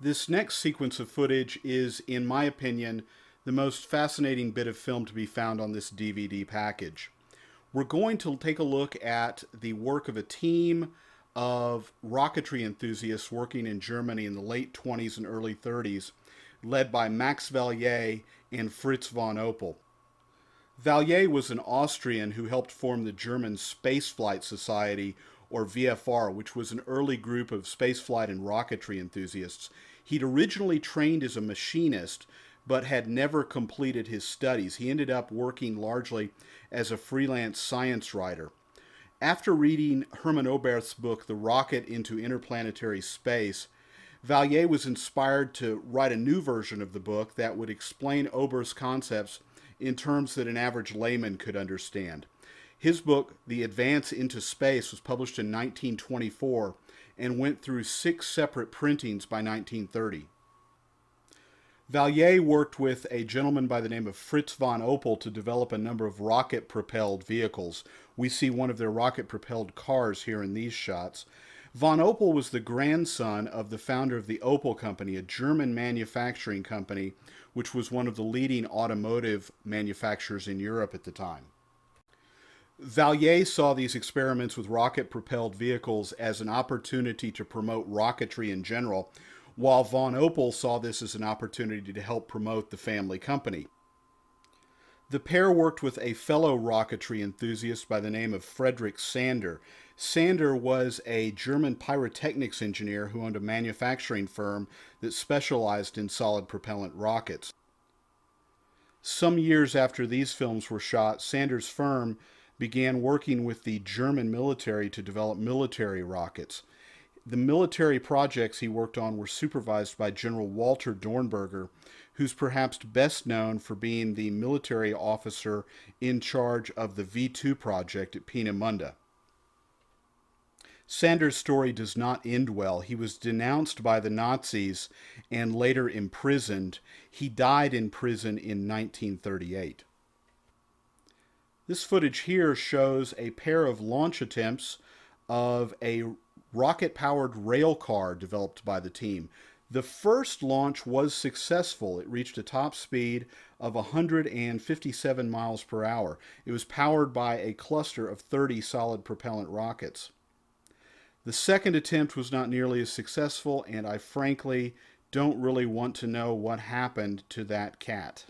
This next sequence of footage is, in my opinion, the most fascinating bit of film to be found on this DVD package. We're going to take a look at the work of a team of rocketry enthusiasts working in Germany in the late 20s and early 30s, led by Max Valier and Fritz von Opel. Valier was an Austrian who helped form the German Spaceflight Society, or VFR, which was an early group of spaceflight and rocketry enthusiasts. He'd originally trained as a machinist, but had never completed his studies. He ended up working largely as a freelance science writer. After reading Hermann Oberth's book, The Rocket into Interplanetary Space, Valier was inspired to write a new version of the book that would explain Oberth's concepts in terms that an average layman could understand. His book, The Advance Into Space, was published in 1924 and went through 6 separate printings by 1930. Valier worked with a gentleman by the name of Fritz von Opel to develop a number of rocket-propelled vehicles. We see one of their rocket-propelled cars here in these shots. Von Opel was the grandson of the founder of the Opel Company, a German manufacturing company, which was one of the leading automotive manufacturers in Europe at the time. Valier saw these experiments with rocket-propelled vehicles as an opportunity to promote rocketry in general, while von Opel saw this as an opportunity to help promote the family company. The pair worked with a fellow rocketry enthusiast by the name of Friedrich Sander. Sander was a German pyrotechnics engineer who owned a manufacturing firm that specialized in solid propellant rockets. Some years after these films were shot, Sander's firm began working with the German military to develop military rockets. The military projects he worked on were supervised by General Walter Dornberger, who's perhaps best known for being the military officer in charge of the V-2 project at Peenemünde. Sander's story does not end well. He was denounced by the Nazis and later imprisoned. He died in prison in 1938. This footage here shows a pair of launch attempts of a rocket-powered rail car developed by the team. The first launch was successful. It reached a top speed of 157 miles per hour. It was powered by a cluster of 30 solid propellant rockets. The second attempt was not nearly as successful, and I frankly don't really want to know what happened to that cat.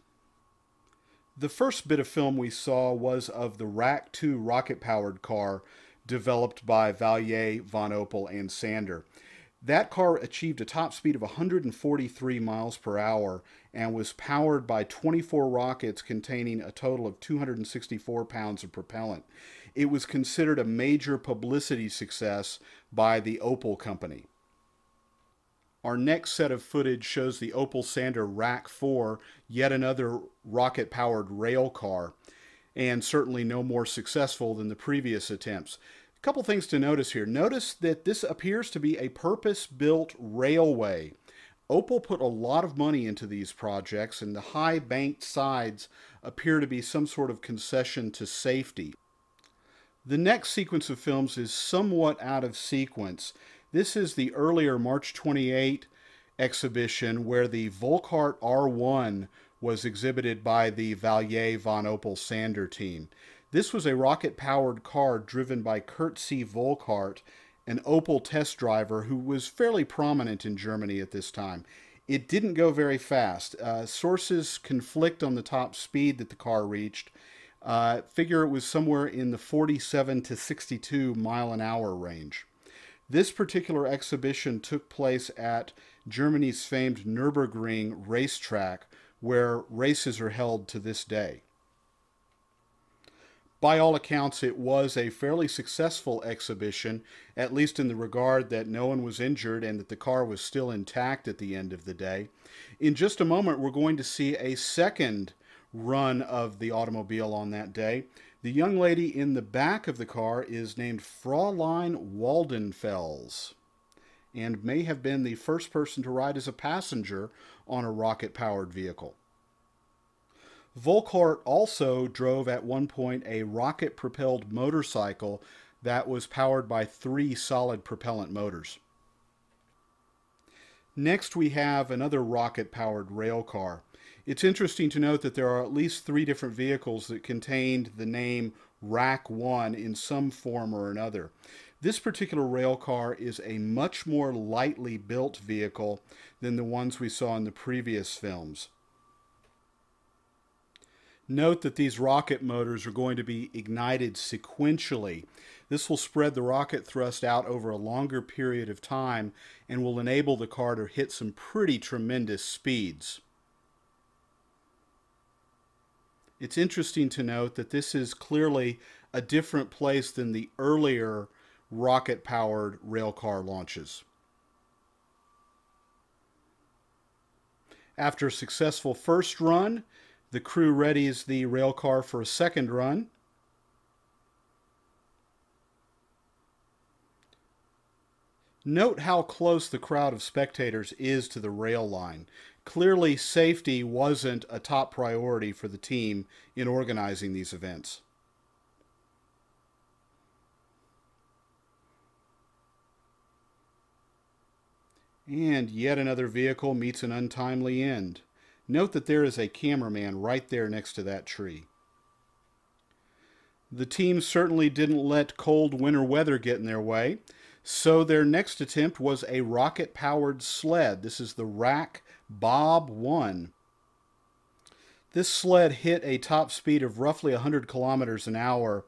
The first bit of film we saw was of the RAK 2 rocket-powered car developed by Valier, von Opel, and Sander. That car achieved a top speed of 143 miles per hour and was powered by 24 rockets containing a total of 264 pounds of propellant. It was considered a major publicity success by the Opel Company. Our next set of footage shows the Opel Sander RAK 4, yet another rocket-powered rail car, and certainly no more successful than the previous attempts. A couple things to notice here. Notice that this appears to be a purpose-built railway. Opel put a lot of money into these projects, and the high banked sides appear to be some sort of concession to safety. The next sequence of films is somewhat out of sequence. This is the earlier March 28 exhibition where the Volkhart R1 was exhibited by the Valier von Opel Sander team. This was a rocket-powered car driven by Kurt C. Volkhart, an Opel test driver who was fairly prominent in Germany at this time. It didn't go very fast. Sources conflict on the top speed that the car reached. Figure it was somewhere in the 47 to 62 mile an hour range. This particular exhibition took place at Germany's famed Nürburgring racetrack, where races are held to this day. By all accounts, it was a fairly successful exhibition, at least in the regard that no one was injured and that the car was still intact at the end of the day. In just a moment, we're going to see a second run of the automobile on that day. The young lady in the back of the car is named Fraulein Waldenfels, and may have been the first person to ride as a passenger on a rocket-powered vehicle. Volkhart also drove at one point a rocket-propelled motorcycle that was powered by 3 solid propellant motors. Next, we have another rocket-powered railcar. It's interesting to note that there are at least three different vehicles that contained the name RAK 1 in some form or another. This particular railcar is a much more lightly built vehicle than the ones we saw in the previous films. Note that these rocket motors are going to be ignited sequentially. This will spread the rocket thrust out over a longer period of time and will enable the car to hit some pretty tremendous speeds. It's interesting to note that this is clearly a different place than the earlier rocket-powered railcar launches. After a successful first run, the crew readies the railcar for a second run. Note how close the crowd of spectators is to the rail line. Clearly, safety wasn't a top priority for the team in organizing these events. And yet another vehicle meets an untimely end. Note that there is a cameraman right there next to that tree. The team certainly didn't let cold winter weather get in their way, so their next attempt was a rocket-powered sled. This is the RAK Bob 1. This sled hit a top speed of roughly 100 kilometers an hour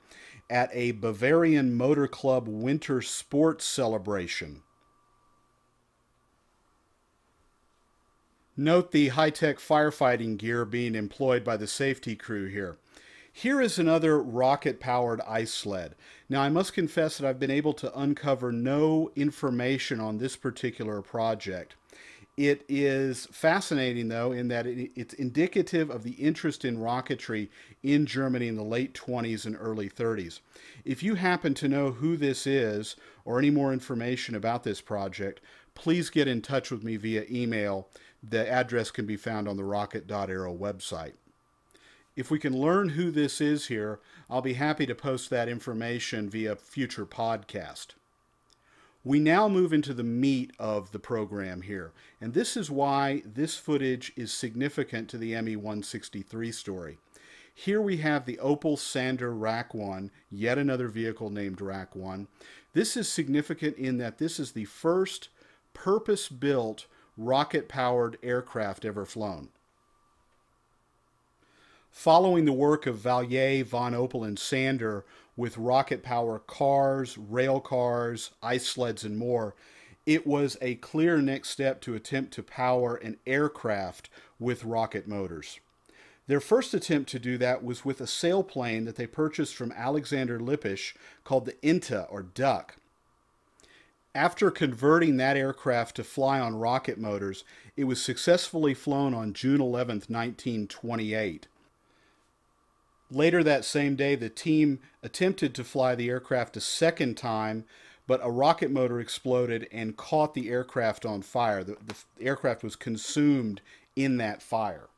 at a Bavarian Motor Club winter sports celebration. Note the high-tech firefighting gear being employed by the safety crew here. Here is another rocket-powered ice sled. Now, I must confess that I've been able to uncover no information on this particular project. It is fascinating, though, in that it's indicative of the interest in rocketry in Germany in the late 20s and early 30s. If you happen to know who this is or any more information about this project, please get in touch with me via email. The address can be found on the rocket.aero website. If we can learn who this is here, I'll be happy to post that information via future podcast. We now move into the meat of the program here, and this is why this footage is significant to the ME-163 story. Here we have the Opel Sander RAK 1, yet another vehicle named RAK 1. This is significant in that this is the first purpose-built rocket-powered aircraft ever flown. Following the work of Valier, von Opel, and Sander with rocket-powered cars, rail cars, ice sleds, and more, it was a clear next step to attempt to power an aircraft with rocket motors. Their first attempt to do that was with a sailplane that they purchased from Alexander Lippisch called the Inta, or Duck. After converting that aircraft to fly on rocket motors, it was successfully flown on June 11, 1928. Later that same day, the team attempted to fly the aircraft a second time, but a rocket motor exploded and caught the aircraft on fire. The aircraft was consumed in that fire.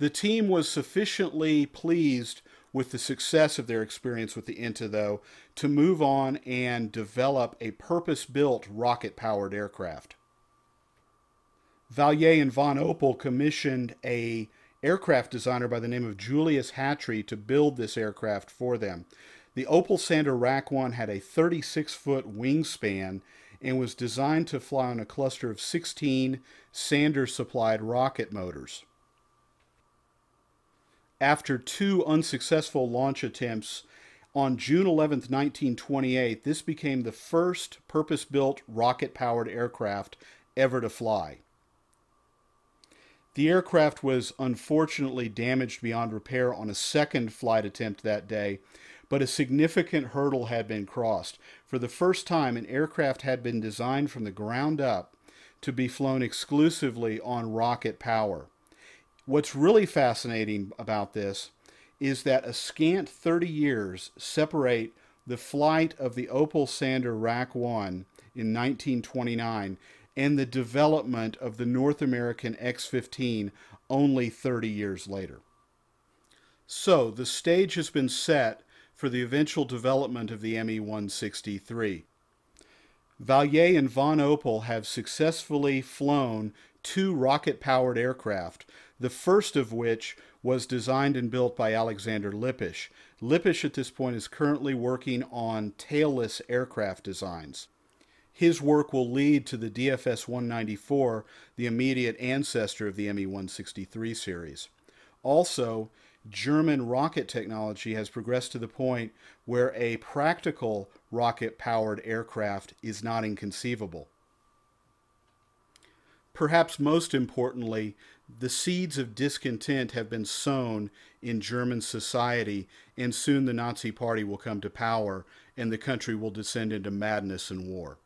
The team was sufficiently pleased with the success of their experience with the Inta, though, to move on and develop a purpose-built rocket-powered aircraft. Valier and von Opel commissioned an aircraft designer by the name of Julius Hatry to build this aircraft for them. The Opel Sander RAK 1 had a 36-foot wingspan and was designed to fly on a cluster of 16 Sander-supplied rocket motors. After two unsuccessful launch attempts, on June 11, 1928, this became the first purpose-built rocket-powered aircraft ever to fly. The aircraft was unfortunately damaged beyond repair on a second flight attempt that day, but a significant hurdle had been crossed. For the first time, an aircraft had been designed from the ground up to be flown exclusively on rocket power. What's really fascinating about this is that a scant 30 years separate the flight of the Opel Sander RAK 1 in 1929 and the development of the North American X-15 only 30 years later. So the stage has been set for the eventual development of the ME-163. Valier and von Opel have successfully flown two rocket-powered aircraft, the first of which was designed and built by Alexander Lippisch. Lippisch at this point is currently working on tailless aircraft designs. His work will lead to the DFS-194, the immediate ancestor of the ME-163 series. Also, German rocket technology has progressed to the point where a practical rocket-powered aircraft is not inconceivable. Perhaps most importantly, the seeds of discontent have been sown in German society, and soon the Nazi Party will come to power, and the country will descend into madness and war.